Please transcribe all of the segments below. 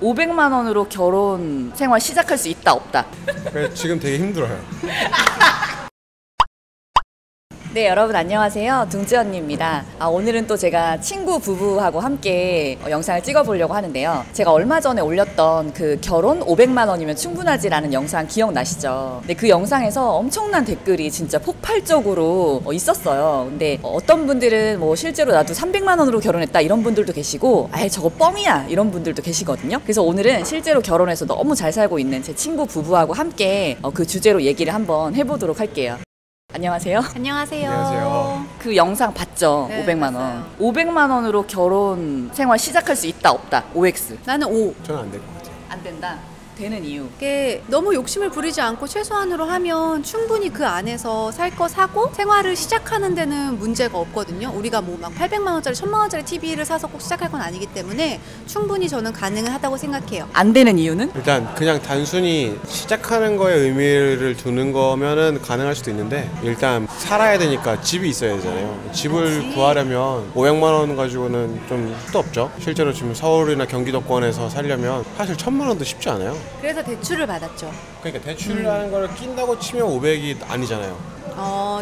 500만원으로 결혼 생활 시작할 수 있다 없다? 지금 되게 힘들어요. 네, 여러분 안녕하세요. 둥지 언니입니다. 오늘은 또 제가 친구 부부하고 함께 영상을 찍어보려고 하는데요. 제가 얼마 전에 올렸던 그 결혼 500만 원이면 충분하지 라는 영상 기억나시죠? 근데 그 영상에서 엄청난 댓글이 진짜 폭발적으로 있었어요. 근데 어떤 분들은 뭐 실제로 나도 300만 원으로 결혼했다 이런 분들도 계시고, 아예 저거 뻥이야 이런 분들도 계시거든요. 그래서 오늘은 실제로 결혼해서 너무 잘 살고 있는 제 친구 부부하고 함께 그 주제로 얘기를 한번 해보도록 할게요. 안녕하세요. 안녕하세요. 안녕하세요. 그 영상 봤죠? 네, 500만 원. 500만 원으로 결혼 생활 시작할 수 있다 없다? OX. 나는 O. 저는 안 될 것 같아요. 안 된다. 되는 이유. 이게 너무 욕심을 부리지 않고 최소한으로 하면 충분히 그 안에서 살 거 사고 생활을 시작하는 데는 문제가 없거든요. 우리가 뭐 막 800만 원짜리 1000만 원짜리 TV를 사서 꼭 시작할 건 아니기 때문에 충분히 저는 가능하다고 생각해요. 안 되는 이유는? 일단 그냥 단순히 시작하는 거에 의미를 두는 거면은 가능할 수도 있는데, 일단 살아야 되니까 집이 있어야 되잖아요. 집을 그치. 구하려면 500만 원 가지고는 좀 수도 없죠. 실제로 지금 서울이나 경기도권에서 살려면 사실 1000만 원도 쉽지 않아요. 그래서 대출을 받았죠. 그러니까 대출이라는 걸 낀다고 치면 500이 아니잖아요.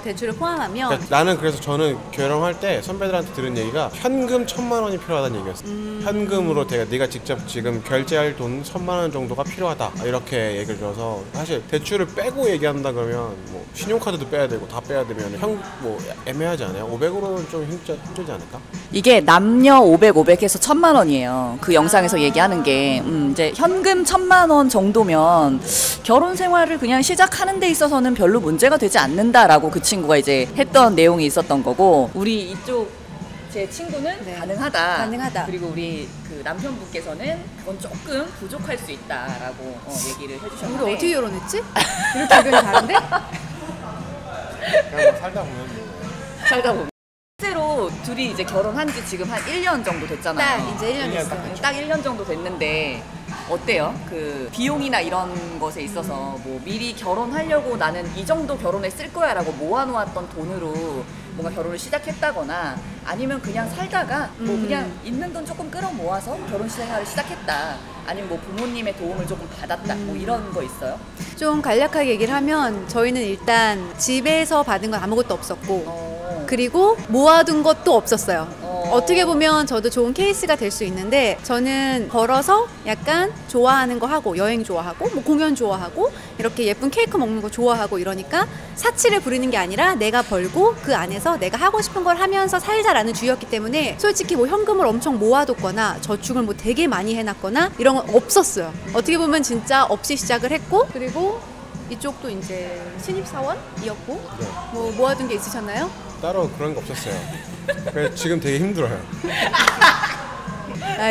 대출을 포함하면. 그러니까 나는, 그래서 저는 결혼할 때 선배들한테 들은 얘기가 현금 1000만 원이 필요하다는 얘기였어요. 현금으로 네가 직접 지금 결제할 돈 1000만 원 정도가 필요하다 이렇게 얘기를 들어서, 사실 대출을 빼고 얘기한다 그러면 뭐 신용카드도 빼야 되고 다 빼야 되면 뭐 애매하지 않아요? 500으로는 좀 힘들지 않을까? 이게 남녀 500 해서 1000만 원이에요. 그 영상에서 얘기하는 게 이제 현금 1000만 원 정도면 결혼 생활을 그냥 시작하는 데 있어서는 별로 문제가 되지 않는다 라고 그 친구가 이제 했던 내용이 있었던 거고, 우리 이쪽 제 친구는 네. 가능하다. 그리고 우리 그 남편분께서는 그건 조금 부족할 수 있다라고 얘기를 해주셨는데. 우리 어떻게 결혼했지? 이렇게 의견이 다른데? 그냥 살다 보면 실제로 둘이 이제 결혼한 지 지금 한 1년 정도 됐잖아요. 딱 이제 1년 됐어요. 딱 1년 정도 됐는데 어때요? 그 비용이나 이런 것에 있어서 뭐 미리 결혼하려고 나는 이 정도 결혼에 쓸 거야 라고 모아놓았던 돈으로 뭔가 결혼을 시작했다거나, 아니면 그냥 살다가 뭐 그냥 있는 돈 조금 끌어 모아서 결혼 생활을 시작했다, 아니면 뭐 부모님의 도움을 조금 받았다 뭐 이런 거 있어요? 좀 간략하게 얘기를 하면 저희는 일단 집에서 받은 건 아무것도 없었고 그리고 모아둔 것도 없었어요. 어떻게 보면 저도 좋은 케이스가 될 수 있는데, 저는 걸어서 약간 좋아하는 거 하고 여행 좋아하고 뭐 공연 좋아하고 이렇게 예쁜 케이크 먹는 거 좋아하고 이러니까 사치를 부리는 게 아니라 내가 벌고 그 안에서 내가 하고 싶은 걸 하면서 살자라는 주의였기 때문에 솔직히 뭐 현금을 엄청 모아뒀거나 저축을 뭐 되게 많이 해놨거나 이런 건 없었어요. 어떻게 보면 진짜 없이 시작을 했고, 그리고 이쪽도 이제 신입사원이었고 뭐 모아둔 게 있으셨나요? 따로 그런 거 없었어요. 지금 되게 힘들어요.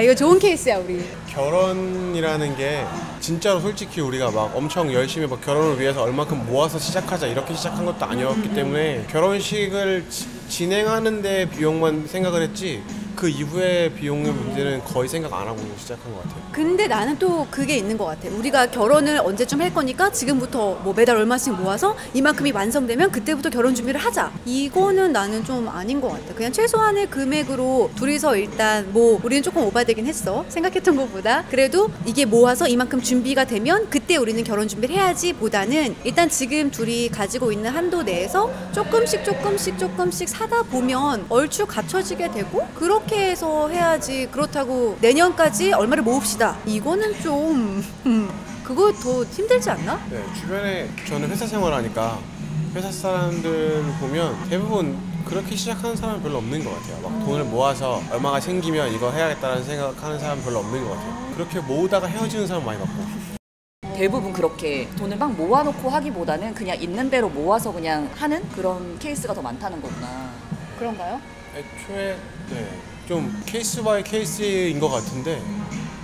이거 좋은 케이스야 우리. 결혼이라는 게 진짜로 솔직히 우리가 막 엄청 열심히 막 결혼을 위해서 얼만큼 모아서 시작하자 이렇게 시작한 것도 아니었기 때문에 결혼식을 진행하는 데 비용만 생각을 했지, 그 이후의 비용의 문제는 거의 생각 안 하고 시작한 것 같아요. 근데 나는 또 그게 있는 것 같아. 우리가 결혼을 언제쯤 할 거니까 지금부터 뭐 매달 얼마씩 모아서 이만큼이 완성되면 그때부터 결혼 준비를 하자, 이거는 나는 좀 아닌 것 같아. 그냥 최소한의 금액으로 둘이서 일단 뭐 우리는 조금 오바되긴 했어, 생각했던 것보다. 그래도 이게 모아서 이만큼 준비가 되면 그때 우리는 결혼 준비를 해야지 보다는 일단 지금 둘이 가지고 있는 한도 내에서 조금씩 사다 보면 얼추 갖춰지게 되고 그렇게 해서 해야지. 그렇다고 내년까지 얼마를 모읍시다 이거는 좀 그거 더 힘들지 않나? 네, 주변에 저는 회사 생활하니까 회사 사람들 보면 대부분 그렇게 시작하는 사람은 별로 없는 것 같아요. 막 돈을 모아서 얼마가 생기면 이거 해야겠다는 생각하는 사람은 별로 없는 것 같아요. 그렇게 모으다가 헤어지는 사람 많이 봤고. 대부분 그렇게 돈을 막 모아놓고 하기보다는 그냥 있는 대로 모아서 그냥 하는 그런 케이스가 더 많다는 거구나. 그런가요? 애초에 네, 좀 케이스 바이 케이스인 것 같은데,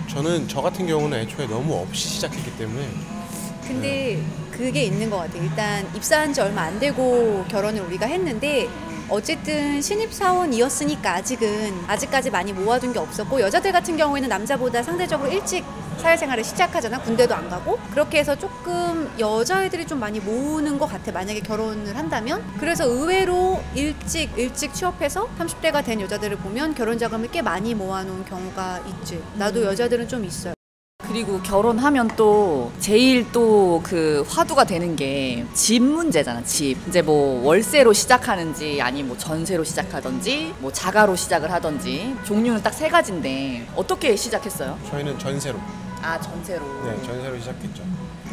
저는 저 같은 경우는 애초에 너무 없이 시작했기 때문에. 근데 네. 그게 있는 것 같아요. 일단 입사한 지 얼마 안 되고 결혼을 우리가 했는데 어쨌든 신입사원이었으니까 아직까지 많이 모아둔 게 없었고, 여자들 같은 경우에는 남자보다 상대적으로 일찍 사회생활을 시작하잖아. 군대도 안 가고. 그렇게 해서 조금 여자애들이 좀 많이 모으는 것 같아, 만약에 결혼을 한다면. 그래서 의외로 일찍 취업해서 30대가 된 여자들을 보면 결혼 자금을 꽤 많이 모아놓은 경우가 있지. 나도 여자들은 좀 있어요. 그리고 결혼하면 또 제일 또 그 화두가 되는 게 집 문제잖아. 집 이제 뭐 월세로 시작하는지 아니면 뭐 전세로 시작하든지 뭐 자가로 시작을 하든지 종류는 딱 세 가지인데 어떻게 시작했어요? 저희는 전세로. 아, 전세로. 네, 전세로 시작했죠.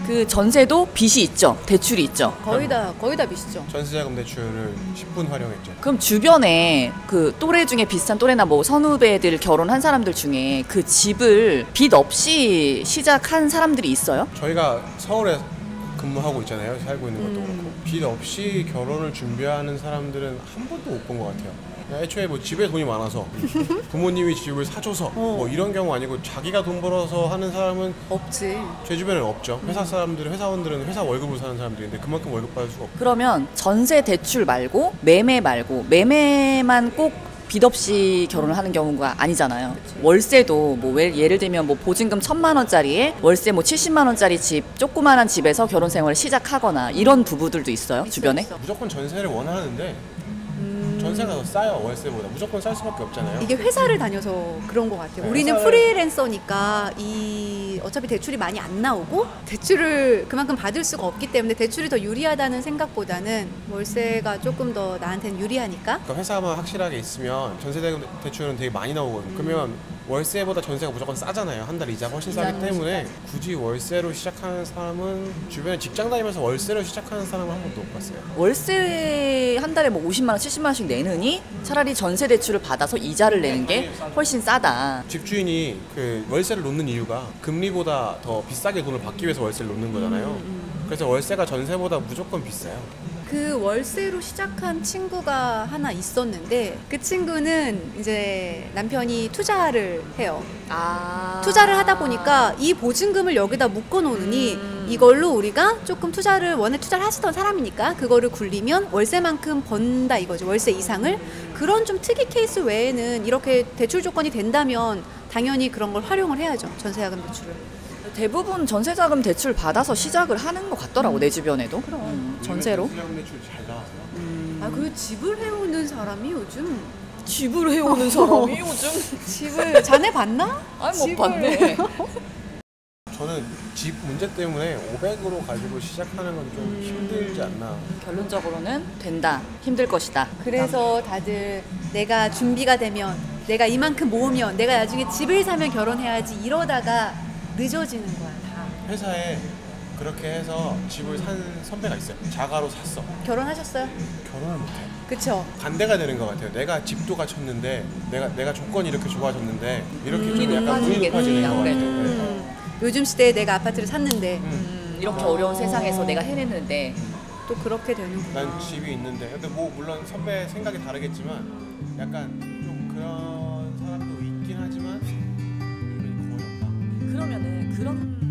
그 전세도 빚이 있죠? 대출이 있죠? 거의 다 빚이죠. 전세자금 대출을 10분 활용했죠. 그럼 주변에 그 또래 중에 비슷한 또래나 뭐 선후배들 결혼한 사람들 중에 그 집을 빚 없이 시작한 사람들이 있어요? 저희가 서울에 근무하고 있잖아요. 살고 있는 것도 그렇고 빚 없이 결혼을 준비하는 사람들은 한 번도 못 본 것 같아요. 애초에 뭐 집에 돈이 많아서 부모님이 집을 사줘서 뭐 이런 경우 아니고 자기가 돈 벌어서 하는 사람은 없지. 제 주변에는 없죠. 회사 사람들은, 회사원들은 회사 월급으로 사는 사람들인데 그만큼 월급 받을 수가 없고. 그러면 전세 대출 말고 매매 말고 매매만 꼭 빚 없이 결혼을 하는 경우가 아니잖아요. 그치. 월세도 뭐 예를 들면 뭐 보증금 1000만 원짜리에 월세 뭐 70만 원짜리 집, 조그만한 집에서 결혼 생활을 시작하거나 이런 부부들도 있어요. 주변에? 있어. 무조건 전세를 원하는데 전세가 더 싸요. 월세보다 무조건 쌀 수밖에 없잖아요. 이게 회사를 다녀서 그런 것 같아요. 네, 우리는 프리랜서니까 이 어차피 대출이 많이 안 나오고 대출을 그만큼 받을 수가 없기 때문에 대출이 더 유리하다는 생각보다는 월세가 조금 더 나한테는 유리하니까. 그러니까 회사만 확실하게 있으면 전세대금 대출은 되게 많이 나오거든요. 그러면 월세보다 전세가 무조건 싸잖아요. 한 달 이자가 훨씬 싸기 때문에 굳이 월세로 시작하는 사람은 주변에 직장 다니면서 월세로 시작하는 사람은 한 번도 못 봤어요. 월세 한 달에 뭐 50만 원, 70만 원씩 내느니 차라리 전세 대출을 받아서 이자를 내는 게 훨씬 싸다. 집주인이 그 월세를 놓는 이유가 금리보다 더 비싸게 돈을 받기 위해서 월세를 놓는 거잖아요. 그래서 월세가 전세보다 무조건 비싸요. 그 월세로 시작한 친구가 하나 있었는데 그 친구는 이제 남편이 투자를 해요. 아, 투자를 하다 보니까 이 보증금을 여기다 묶어 놓으니 이걸로 우리가 조금 투자를 원래 투자를 하시던 사람이니까 그거를 굴리면 월세만큼 번다 이거죠. 월세 이상을. 그런 좀 특이 케이스 외에는 이렇게 대출 조건이 된다면 당연히 그런 걸 활용을 해야죠. 전세자금 대출을. 대부분 전세자금 대출 받아서 시작을 하는 것 같더라고. 내 주변에도. 그럼. 전세로. 전세자금 대출 잘 나왔어요. 아, 그 집을 해오는 사람이 요즘. 집을 해오는 사람이 요즘. 집을 자네 봤나? 아니 못 봤네. 저는 집 문제 때문에 500으로 가지고 시작하는 건 좀 힘들지 않나. 결론적으로는 된다. 힘들 것이다. 그래서 다들 내가 준비가 되면, 내가 이만큼 모으면, 내가 나중에 집을 사면 결혼해야지 이러다가 늦어지는 거야. 다. 회사에 그렇게 해서 집을 산 선배가 있어요. 자가로 샀어. 결혼하셨어요? 결혼을 못해요. 그쵸? 반대가 되는 것 같아요. 내가 집도 갖췄는데 내가 조건이 이렇게 좋아졌는데 이렇게 좀 약간 눈이 높아지는 것 같아요. 네. 요즘 시대에 내가 아파트를 샀는데 이렇게 어려운 세상에서 내가 해냈는데 또 그렇게 되는구나. 난 집이 있는데. 근데 뭐 물론 선배 생각이 다르겠지만 약간 좀 그런 사람도 있긴 하지만 거의 없다. 그러면은 그런